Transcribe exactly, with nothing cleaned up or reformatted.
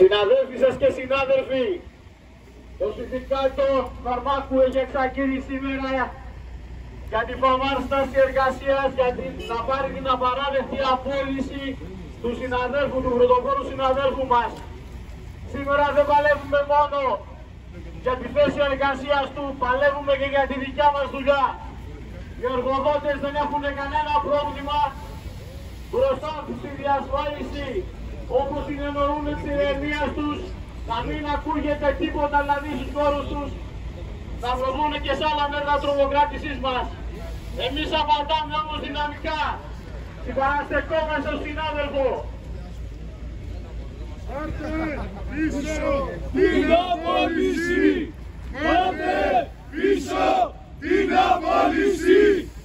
Συναδέλφοι σας και συνάδελφοι, το Συνδικάτο Χαρμάνκου έχει εξαγγείλει σήμερα για την παράσταση εργασίας, για την, να πάρει την απαράδεκτη απόλυση του συναδέλφου, του πρωτοπόρου συναδέλφου μας. Σήμερα δεν παλεύουμε μόνο για τη θέση εργασίας του, παλεύουμε και για τη δικιά μας δουλειά. Οι εργοδότες δεν έχουν κανένα πρόβλημα μπροστά τους στη διασφάλιση, όπως την εννοούν της ηρεμίας τους, να μην ακούγεται τίποτα δηλαδή στους χώρους τους, να προβούν και σε άλλα μέτρα τρομοκράτησης μας. Εμείς απαντάμε όμως δυναμικά, συμπαραστεκόμαστε στον συνάδελφο. Πάτε πίσω την απόλυση! Πάτε πίσω την απόλυση!